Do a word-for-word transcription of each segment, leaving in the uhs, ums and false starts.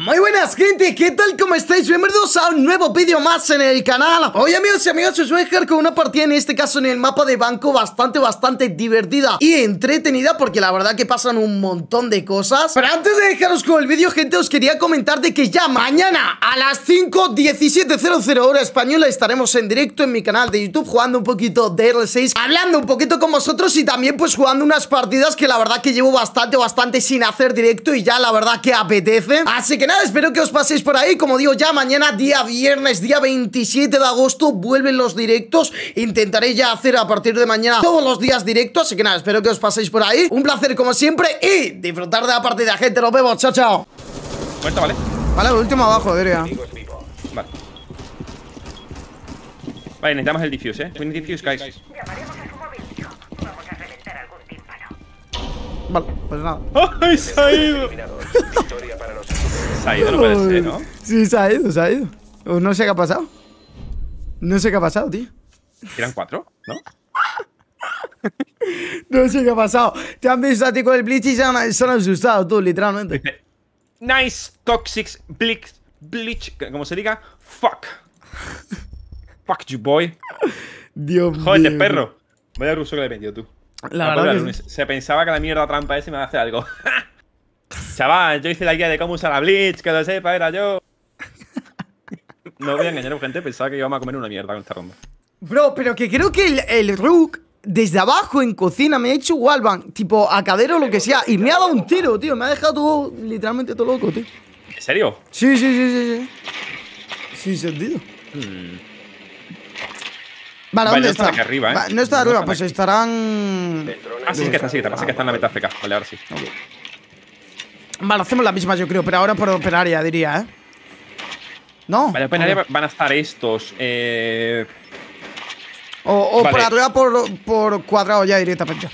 Muy buenas gente, ¿qué tal? ¿Cómo estáis? Bienvenidos a un nuevo vídeo más en el canal. Hoy amigos y amigas, os voy a dejar con una partida, en este caso en el mapa de banco, bastante, bastante divertida y entretenida, porque la verdad que pasan un montón de cosas. Pero antes de dejaros con el vídeo, gente, os quería comentar de que ya mañana a las cinco, diecisiete cero cero hora española estaremos en directo en mi canal de YouTube jugando un poquito de R seis, hablando un poquito con vosotros y también pues jugando unas partidas que la verdad que llevo bastante, bastante sin hacer directo y ya la verdad que apetece. Así que nada, espero que os paséis por ahí. Como digo, ya mañana día viernes, día veintisiete de agosto, vuelven los directos. Intentaré ya hacer a partir de mañana todos los días directos, así que nada, espero que os paséis por ahí. Un placer como siempre y disfrutar de la partida, gente. Nos vemos, chao, chao. Muerto, vale. Vale, el último abajo, diría. Vale. Vale, necesitamos el diffuse, eh. We need diffuse, guys. Vale, pues nada. ¡Ay, se ha ido! Se ha ido, no puede ser, ¿no? Sí, se ha ido, se ha ido. No sé qué ha pasado. No sé qué ha pasado, tío. ¿Eran cuatro? ¿No? No sé qué ha pasado. Te han visto a ti con el Blitz y se han, se han asustado, tú, literalmente. Nice, toxic, Blitz, Blitz, como se diga. Fuck. Fuck you, boy. Dios mío. Joder, perro. Vaya ruso que le he vendido, tú. La no, verdad que sí. Se pensaba que la mierda trampa ese me iba a hacer algo. Chaval, yo hice la guía de cómo usar la Blitz, que lo sepa, era yo. No voy a engañar a gente, pensaba que íbamos a comer una mierda con esta ronda. Bro, pero que creo que el, el Rook, desde abajo en cocina, me ha hecho wallbang, tipo a cadera o lo que sea, y me ha dado un tiro, tío. Me ha dejado todo, literalmente todo loco, tío. ¿En serio? Sí, sí, sí, sí, sí. Sin sentido. Hmm. Vale, ¿dónde vale, está? Aquí arriba, ¿eh? Va, no está no arriba, pues aquí. Estarán... Ah, sí, que está, sí, que está, pasa que está en la meta F K. Vale, ahora sí. Okay. Vale, hacemos la misma, yo creo, pero ahora por open área, diría, ¿eh? No. Vale, open área okay. Van a estar estos, eh... O, o vale. Por arriba, por, por cuadrado ya directamente.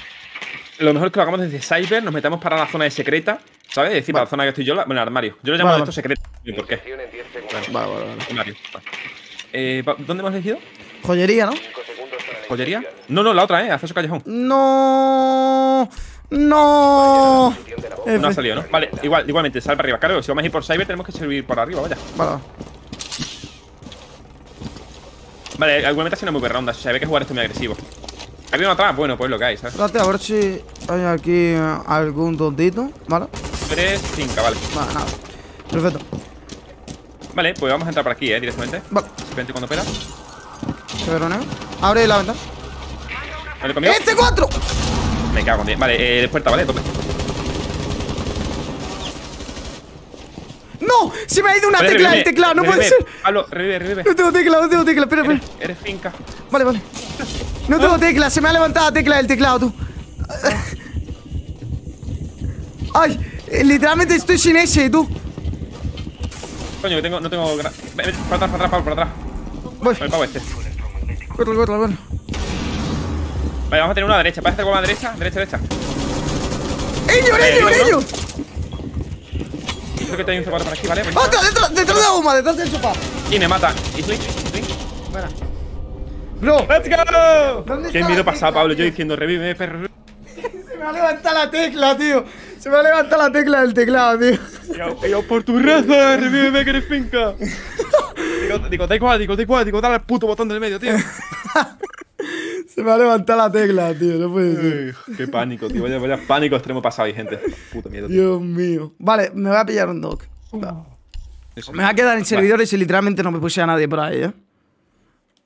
Lo mejor es que lo hagamos desde Cyber, nos metamos para la zona de secreta, ¿sabes? Es decir, vale. Para la zona que estoy yo, la... bueno, el armario. Yo lo llamo vale, esto vale. Secreto, no por qué. Vale, vale, vale. Armario. Vale. Eh, ¿dónde hemos elegido? Joyería, ¿no? ¿Joyería? No, no, la otra, ¿eh? Acceso callejón. No, no. No ha salido, ¿no? Vale, igual, igualmente, sal para arriba. Claro, si vamos a ir por Cyber tenemos que servir por arriba, vaya. Vale. Vale, igualmente ha sido una muy buena ronda. O sea, hay que jugar esto muy agresivo. ¿Había uno atrás? Bueno, pues lo que hay, ¿sabes? Espérate, a ver si hay aquí algún tontito, ¿vale? tres, cinco, vale. Vale, nada. Perfecto. Vale, pues vamos a entrar por aquí, ¿eh? Directamente. Vale. Simplemente cuando opera. Abre la ventana. Vale, conmigo. ¡Este cuatro! Me cago en diez. Vale, eh, puerta, ¿vale? Tope. ¡No! Se me ha ido una vale, tecla, revive, el teclado, no revive, puede ser. Hablo, revive, revive. No tengo tecla, no tengo tecla, espera, espera. Eres, eres finca. Vale, vale. No tengo tecla, se me ha levantado la tecla del teclado, tú. Ay, literalmente estoy sin ese, tú. Coño, que tengo, no tengo. Para atrás, para atrás, para atrás. Voy. Vale, para este. Corre, corre, corre. Vale, vamos a tener una derecha. Parece que va a la derecha, derecha, derecha. ¡Ello, ello, ello! Creo que te hay un C cuatro por aquí, ¿vale? ¡Otra! ¡Detrás, detrás de la bomba! ¡Detrás del sofá! Y me mata. ¿Y Switch? ¿Switch? Bueno. ¡Bro! ¡Let's go! Qué miedo pasado, Pablo. Yo diciendo, revive, perro. Se me ha levantado la tecla, tío. Se me ha levantado la tecla del teclado, tío. Yo, yo por tu raza, revive, que eres finca. Digo, te cuadro, digo, te cuadro, digo, dale al puto botón del medio, tío. Se me ha levantado la tecla, tío, no puede ser. Uy, qué pánico, tío, vaya, vaya pánico extremo pasado ahí, gente. Puto miedo, tío. Dios mío. Vale, me voy a pillar un dock. No. Me va a quedar en servidores vale. Y literalmente no me puse a nadie por ahí, ¿eh?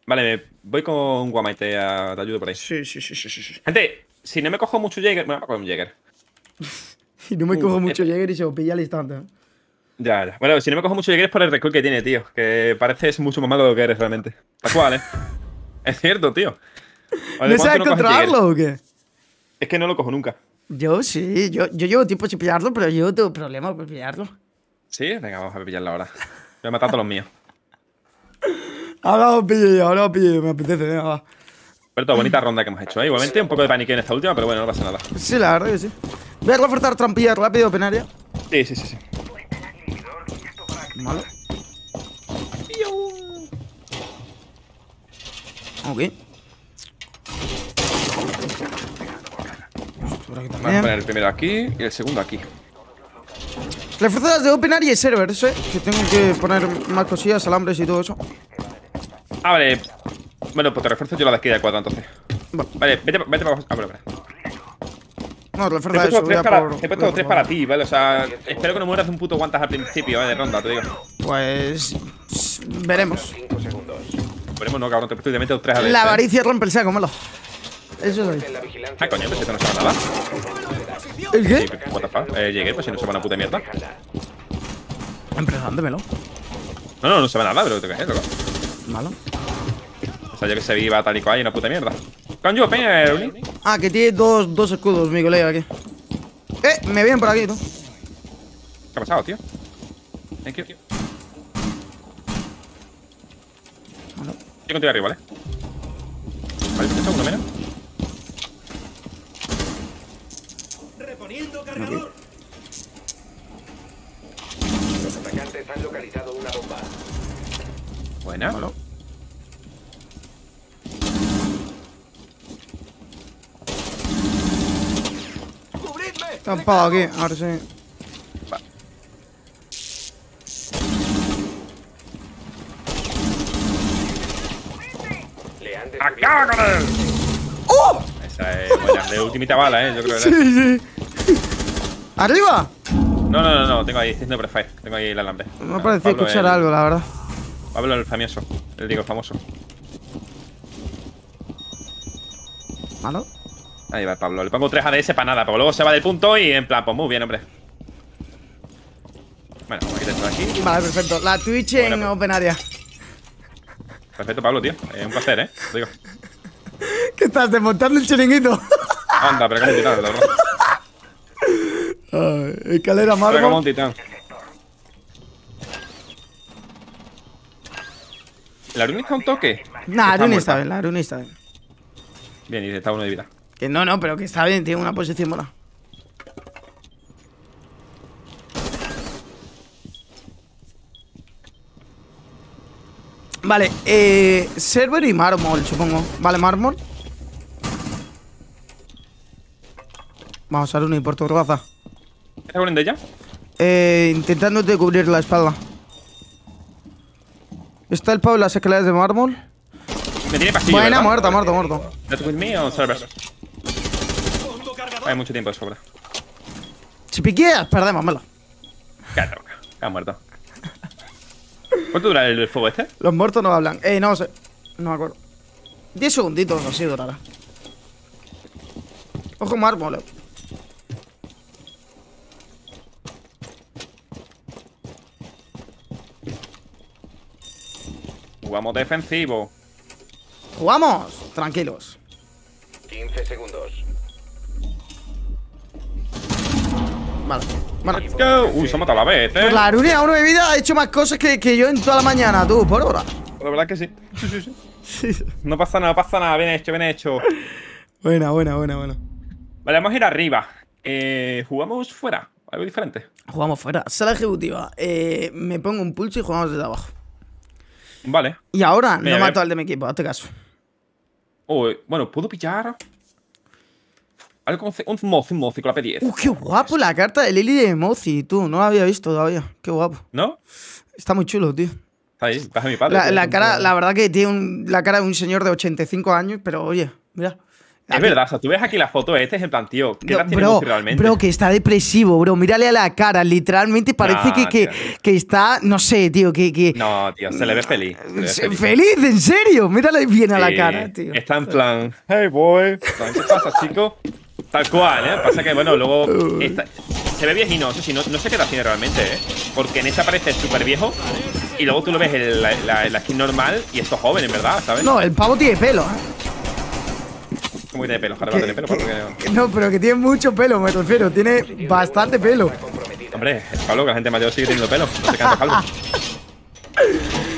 Vale, voy con Guama y te, uh, te ayudo por ahí. Sí, sí, sí, sí, sí. Gente, si no me cojo mucho Jäger, bueno, me cojo un Jäger. Si no me uh, cojo uh, mucho Jäger y se lo pilla al instante, ¿eh? Ya, ya. Bueno, si no me cojo mucho Jäger es por el record que tiene, tío. Que pareces mucho más malo de lo que eres realmente. Tal cual, ¿eh? Es cierto, tío. ¿No sabes controlarlo o qué? Es que no lo cojo nunca. Yo sí. Yo, yo llevo tiempo sin pillarlo, pero yo tengo problemas por pillarlo. ¿Sí? Venga, vamos a pillarlo ahora. Voy a matar a todos los míos. Ahora lo pillo yo, ahora lo pillo yo. Me apetece, venga, va. Pero toda bonita ronda que hemos hecho, ¿eh? Igualmente un poco de paniqueo en esta última, pero bueno, no pasa nada. Sí, la verdad que sí. Voy a reforzar trampillas rápido, penaria. Sí, sí, sí, sí. Vale. Ok. Vamos a poner el primero aquí y el segundo aquí. Reforzadas de Open Area y servers, eh. Que tengo que poner más cosillas, alambres y todo eso. Ah, vale. Bueno, pues te refuerzo yo la de aquí de cuatro, entonces. Vale, vale, vete, vete para abajo. Ah, bueno, vale. No, te refuerzo eso. Voy a para, por, te he puesto voy a tres para ti, ¿vale? O sea, espero que no mueras de un puto guantas al principio, ¿vale? De ronda, te digo. Pues. Veremos. Veremos, no, cabrón, te he puesto directamente tres a veces. La avaricia rompe el saco, malo. Eso es. Ah, coño, pues esto no se va nada. ¿El qué? Sí, what the fuck. Eh, Jäger, pues si no se va una puta mierda. Empresándemelo. No, no, no se va nada, pero te caes, loco. Malo. O sea, yo que se viva tal y cual y una puta mierda. Conju, peña, Erwin. Ah, que tiene dos, dos escudos, mi colega aquí. Eh, me vienen por aquí, tú. ¿Qué ha pasado, tío? Thank you. Malo. Yo contigo arriba, ¿vale? Vale, un segundo menos. Cargador. Los atacantes han localizado una bomba. Buena. Malo. ¡Cubridme! Tampado aquí, ahora sí. Va. ¡Acaba con él! ¡Oh! Esa es buena, de ultimita bala, eh, yo creo que era. Sí, sí. ¿Arriba? No, no, no, no, tengo ahí, no, prefire. Tengo ahí el alambre. No me parecía escuchar el, algo, la verdad. Pablo el famoso, el digo, famoso. ¿Malo? Ahí va Pablo, le pongo tres A D S para nada, pero luego se va del punto y en plan, pues muy bien, hombre. Bueno, vamos a quitar esto de aquí. Vale, perfecto, la Twitch bueno, en Open Area. Perfecto, Pablo, tío, es eh, un placer, eh, digo. ¿Qué estás, desmontando el chiringuito? Anda, pero que me he tirado, la verdad. Uh, escalera amarga como un titán. ¿La runa está un toque? Nah, la runa está bien, la runa está bien. Bien, y está uno de vida. Que no, no, pero que está bien, tiene una posición mola. Vale, eh. Server y mármol, supongo. Vale, mármol. Vamos a runa por tu raza. ¿Estás corriendo ya? Eh, intentándote cubrir la espalda. ¿Está el Pablo en las escaleras de mármol? Me tiene pasillo. Buena, muerto, muerto, muerto. ¿That's with me o servers? Hay mucho tiempo de sobra. Si piqueas, perdemos, mala. Cállate la boca, está muerto. ¿Cuánto dura el fuego este? Los muertos no hablan. Eh, no sé. No me acuerdo. diez segunditos, no sé, durará. Ojo, mármol, eh. Jugamos defensivo. Jugamos, tranquilos. quince segundos. Vale, vale. Let's go. Uy, se ha matado a la vez, eh. Pues la Aruni a uno de vida ha hecho más cosas que, que yo en toda la mañana, tú, por hora. La verdad es que sí. Sí, sí, sí. Sí. No pasa nada, pasa nada. Bien hecho, bien hecho. Buena, buena, buena, buena. Vale, vamos a ir arriba. Eh, jugamos fuera, algo diferente. Jugamos fuera. Sala ejecutiva. Eh, me pongo un pulso y jugamos desde abajo. Vale. Y ahora mira, no mato al de mi equipo, hazte caso. Oh, bueno, ¿puedo pillar? Algo como un Mozzie, un Mozzie con la P diez. Uh, qué guapo la carta de Lily de Mozzie, tú. No la había visto todavía. Qué guapo. ¿No? Está muy chulo, tío. Está ahí, está mi padre. La, la, cara, la verdad que tiene un, la cara de un señor de ochenta y cinco años, pero oye, mira. Es aquí. Verdad, o sea, tú ves aquí la foto, este es el planteo. ¿Qué edad tiene Mozzie realmente? Bro, que está depresivo, bro. Mírale a la cara, literalmente parece no, que, que, que está, no sé, tío, que, que... No, tío, se le ve feliz. Le ve feliz. ¿Feliz? ¿En serio? Mírale bien sí. A la cara, tío. Está en plan, hey, boy. ¿Qué pasa, chico? Tal cual, ¿eh? Pasa que, bueno, luego... Está... Se ve viejino, eso sí, no, no sé qué edad tiene realmente, ¿eh? Porque en esta parece súper viejo y luego tú lo ves en la, la, la skin normal y esto es joven, en verdad, ¿sabes? No, el pavo tiene pelo, ¿eh? Muy de pelo, Jarba, tiene pelo. Que, porque... No, pero que tiene mucho pelo, me refiero. Tiene bastante pelo. Hombre, es Pablo, que la gente mayor sigue teniendo pelo. No se cansa calvo.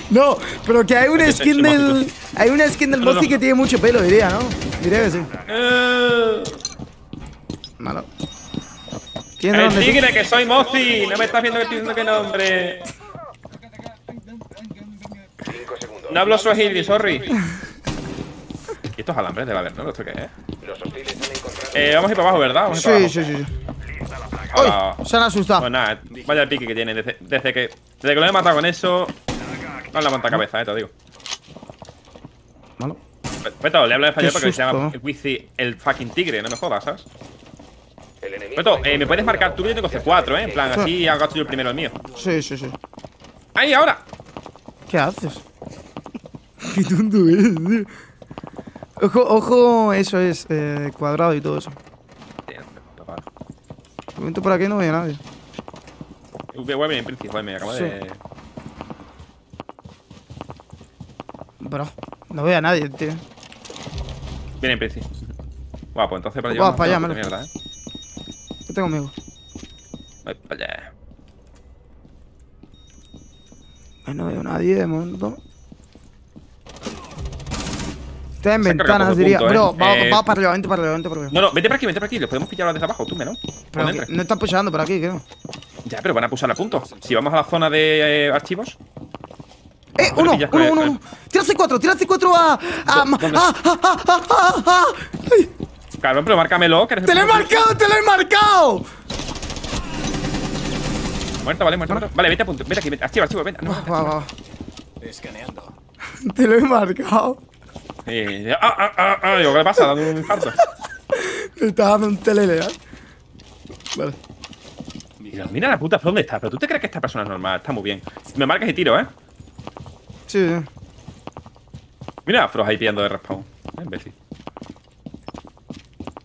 No, pero que hay una skin del. Hay una skin del Mozzie no, no. Que tiene mucho pelo, diría, ¿no? Diría que sí. Eh... Malo. El tigre, que soy Mozzie. No me estás viendo que estoy diciendo que no, hombre. No hablo suajili, sorry. Y estos alambres debe haber, ¿no? ¿Esto qué es? Los hostiles han encontrado... Eh, vamos a ir para abajo, ¿verdad? Vamos sí, a ir para abajo. Sí, sí, sí. ¡Uy! Se han asustado. Pues nada, Vaya el pique que tiene. Desde, desde que desde que lo he matado con eso. No le levanta cabeza, eh, te lo digo. Malo. Beto, le hablo en español porque se llama Wizzy el fucking tigre, no me jodas, ¿sabes? Beto, eh, me puedes marcar tú que yo tengo C cuatro, ¿eh? En plan, así hago yo el primero el mío. Sí, sí, sí. ¡Ahí, ahora! ¿Qué haces? Qué tonto eres, tío. Ojo, ojo, eso es, eh, cuadrado y todo eso. De momento por aquí no veo a nadie. Guayme en principio, guayme, acaba de... Bro, no veo a nadie, tío. Viene en principio. Guau, pues entonces para llevar... para allá, me lo... ¿Qué tengo conmigo? Voy para allá. No veo a nadie de momento. Está en ventanas, diría. Punto, ¿eh? Bro, vamos eh... va para arriba, vente para arriba, vente para arriba. No, no, vente para aquí, vente para aquí. Los podemos pillar desde abajo, tú, ¿no? Pero aquí, no están pushando por aquí, creo. Ya, pero van a pulsar a punto. Si vamos a la zona de eh, archivos. ¡Eh! ¡Uno! ¡Uno, uno, uno! ¡Tira C cuatro! ¡Tira C cuatro a! ¡Ah! ¡Ah! ¡Ah! ¡Ah! ¡Ah! Cabrón, pero márcamelo. ¡Te lo he marcado! ¡Te lo he marcado! Muerto, vale, muerto, muerto. Vale, vete a punto. Vete aquí, vete. Archivo, archivo, vente. No, va, va. Escaneando. Te lo he marcado. Eh, ah, ah, ah, ah, digo, ¿qué le pasa? Dando un infarto. Me estás dando un telele, ¿eh? Vale. Mira, mira la puta, ¿dónde está? Pero tú te crees que esta persona es normal, está muy bien. Me marcas y tiro, ¿eh? Sí. Mira, Frost ahí pillando de respawn. Es imbécil.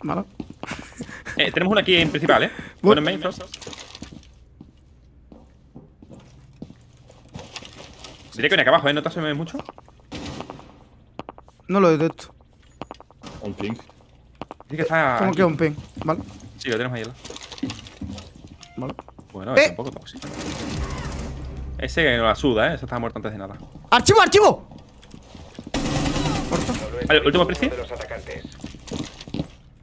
Malo. Eh, tenemos una aquí en principal, ¿eh? Bueno, en main, Frost. Diré que viene acá abajo, ¿eh? ¿No te asomé mucho? No lo detecto. Un ping. Tiene que estar. ¿Cómo aquí? Que un ping? Vale. Sí, lo tenemos ahí al lado. Vale. Bueno, eh. es un poco tóxico. Ese que no la suda, eh. Ese estaba muerto antes de nada. ¡Archivo, archivo! ¿Corto? Vale, último precio.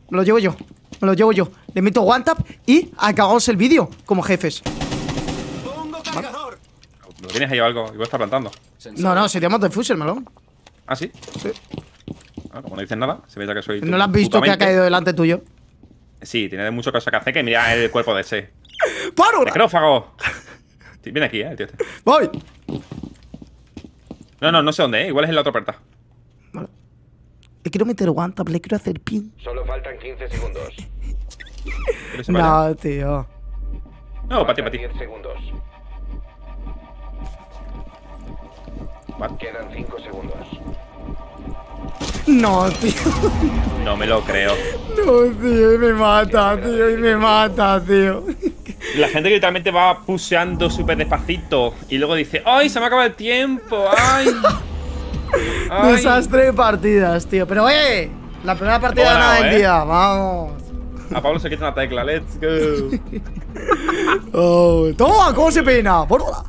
Me lo llevo yo. Me lo llevo yo. Le meto one tap y acabamos el vídeo como jefes. Pongo cargador. ¿Vale? ¿Lo tienes ahí o algo? Igual está plantando. No, no, seríamos de fusil, melón. ¿Ah, sí? Sí. Ah, como no dices nada, se ve ya que soy... ¿No lo has visto que ha caído delante tuyo? Sí, tiene mucho cosa que hacer que mira el cuerpo de ese. ¡Para una! ¡Necrófago! Viene aquí, eh, el tío este. ¡Voy! No, no, no sé dónde, eh. Igual es en la otra puerta. Vale. Le quiero meter one tap, le quiero hacer pin. Solo faltan quince segundos. No, tío. No, para ti, para ti. diez segundos. Vale. Quedan cinco segundos. No, tío. No me lo creo. No, tío, y me mata, tío, y me mata, tío. La gente que literalmente va puseando súper despacito y luego dice, ¡ay, se me acaba el tiempo! ¡Ay! Ay. Desastre de partidas, tío. Pero, eh, la primera partida de nada del día, vamos. A Pablo se quita una tecla, let's go. Oh, toma, ¿cómo se peina? ¡Bórdola!